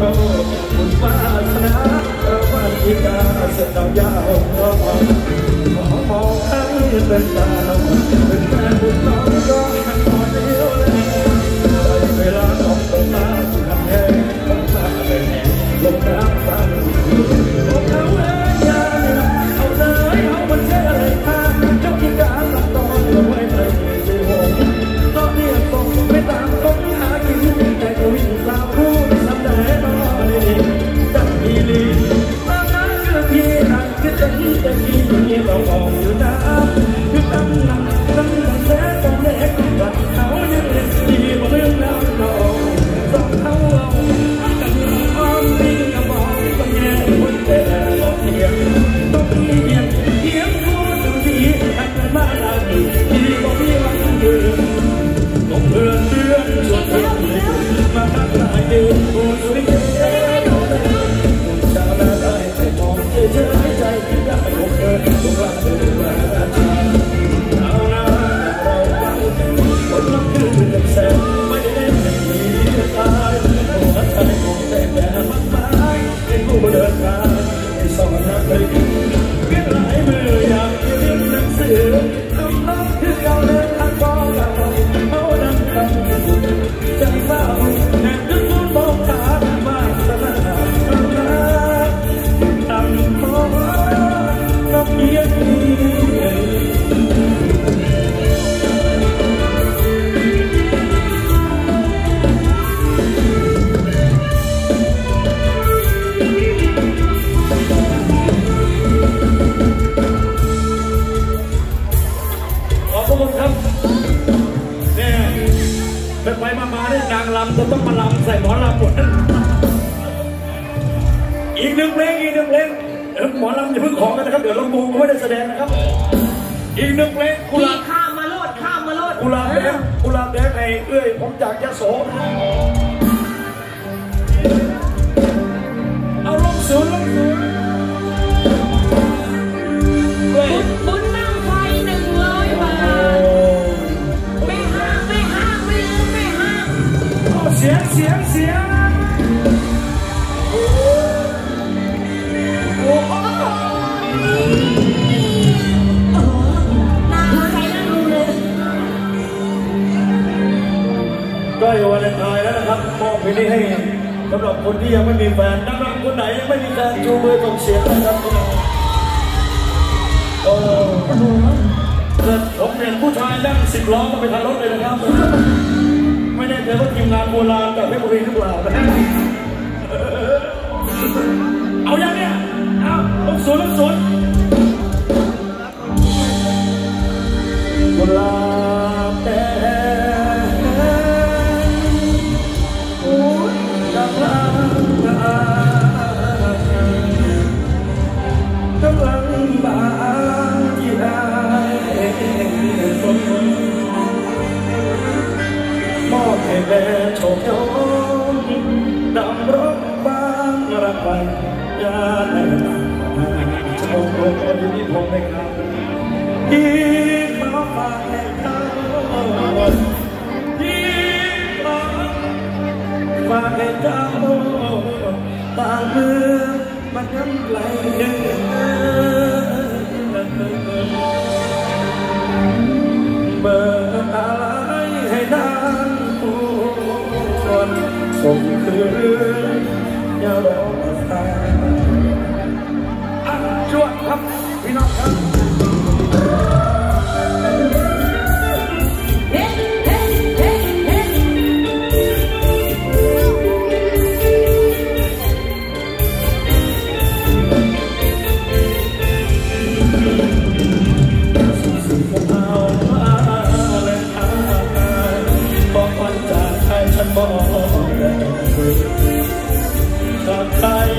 กับใจ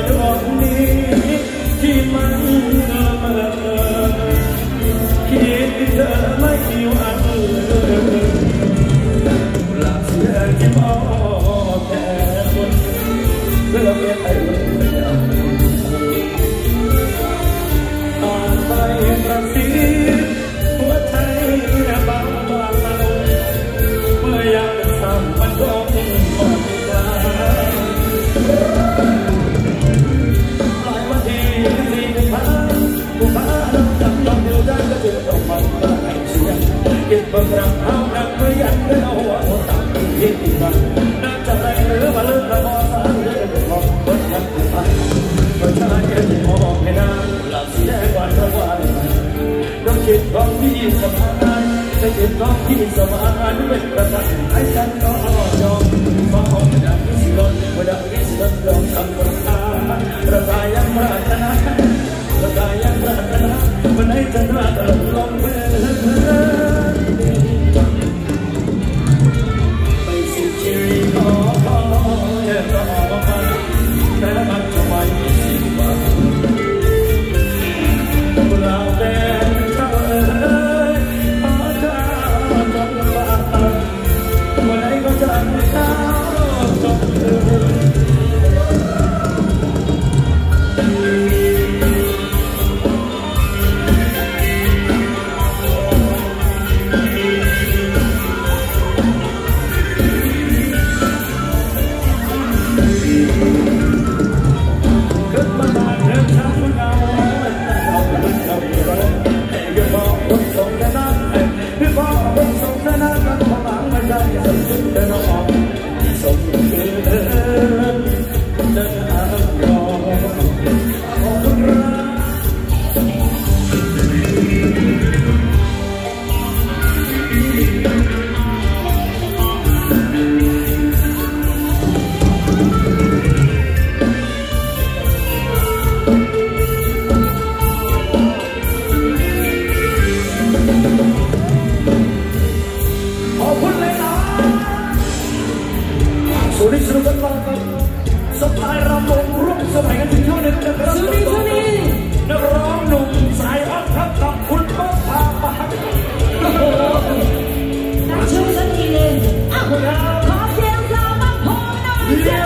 ดวงนี้ที่มันเธอมา นี้สนุกกันมากครับสไตล์รำวงร่วมสมัยกันถึงเท่านั้นนะครับช่วงนี้นักร้องหนุ่มสายฮอตครับกับคุณป๊อปพาปากนักชูสักทีเลยอ้าวขอเสียงสาวบางโพหน่อยจ้า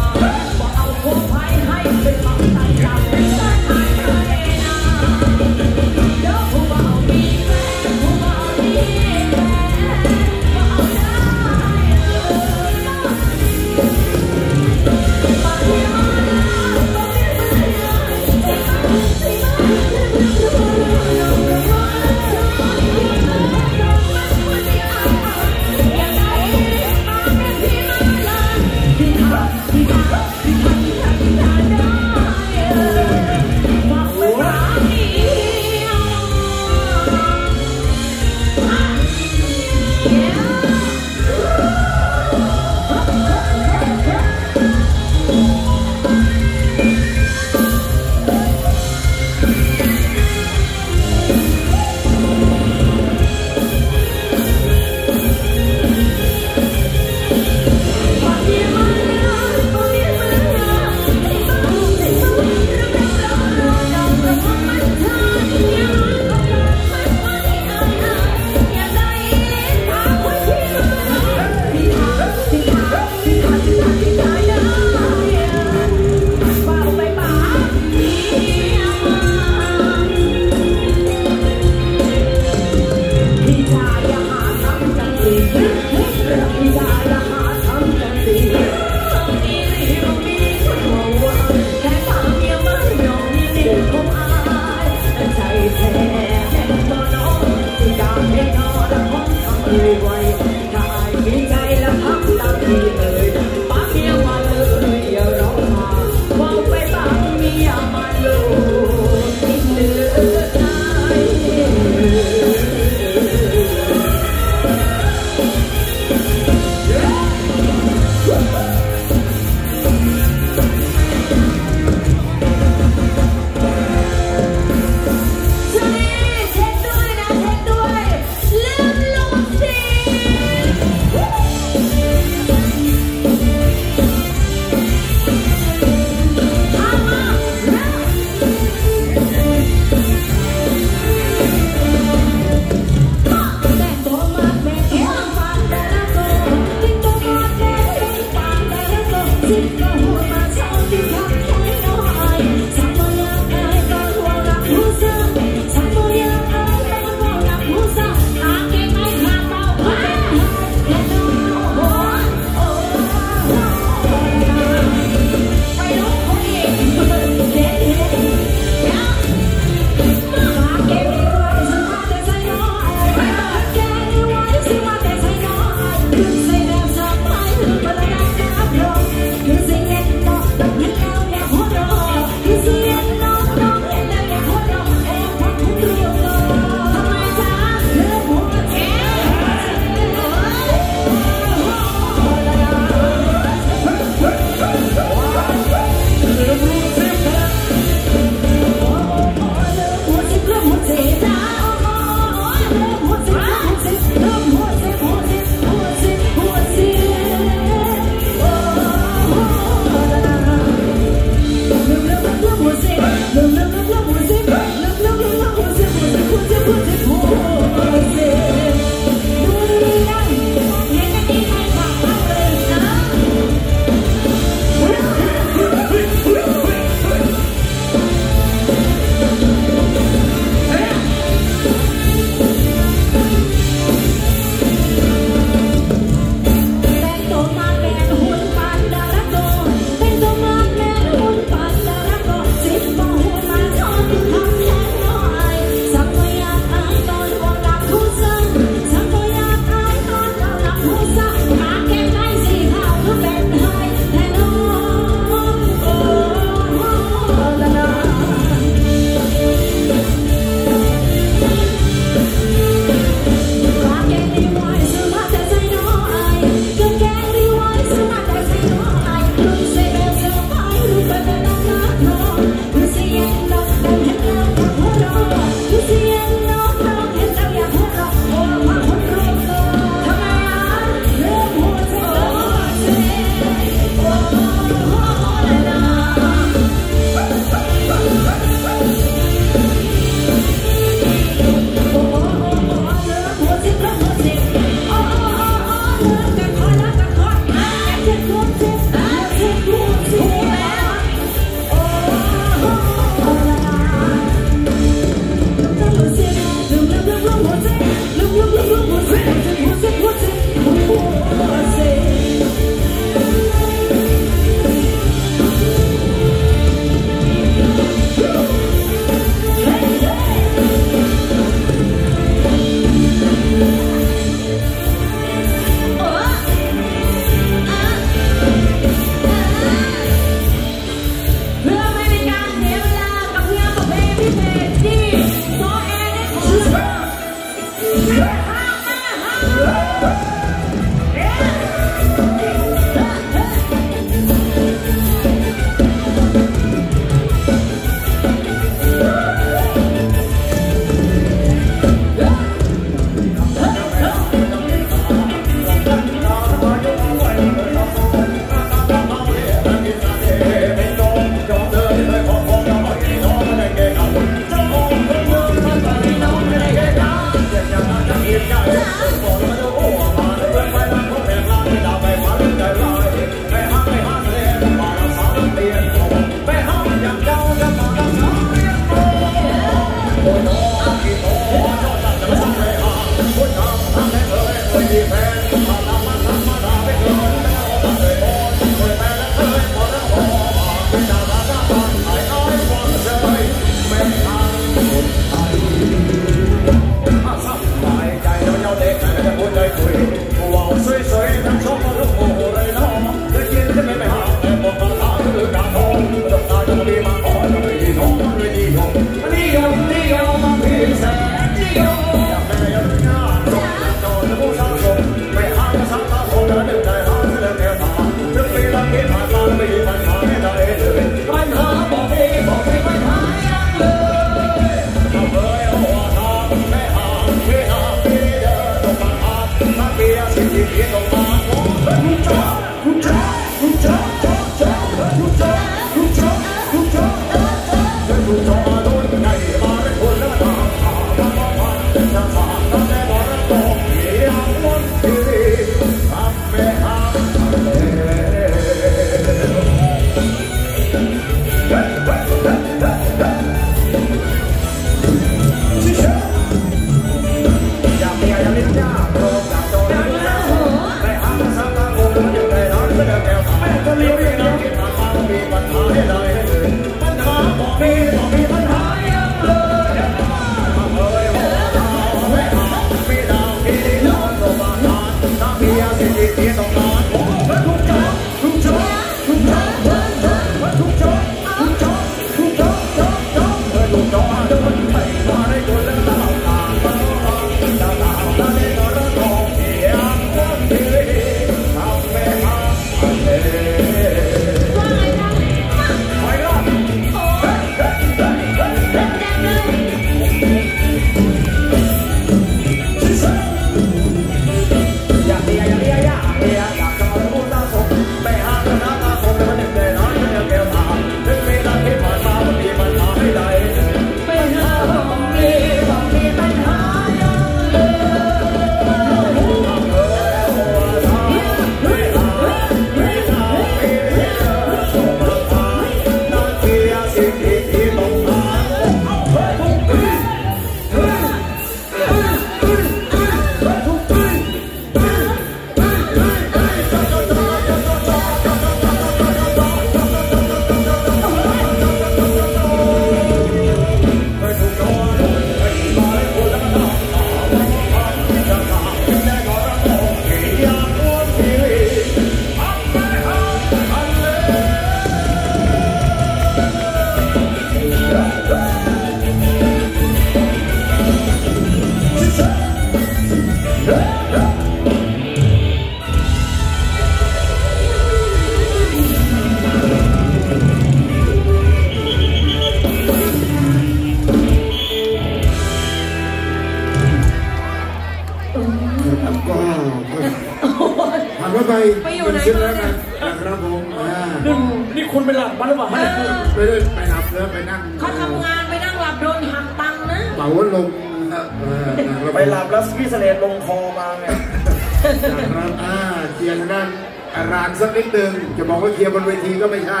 สักนิดหนึ่งเท่านั้นนะครับผมอ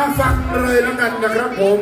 ่ะฟังเลยแล้วกันนะครับผม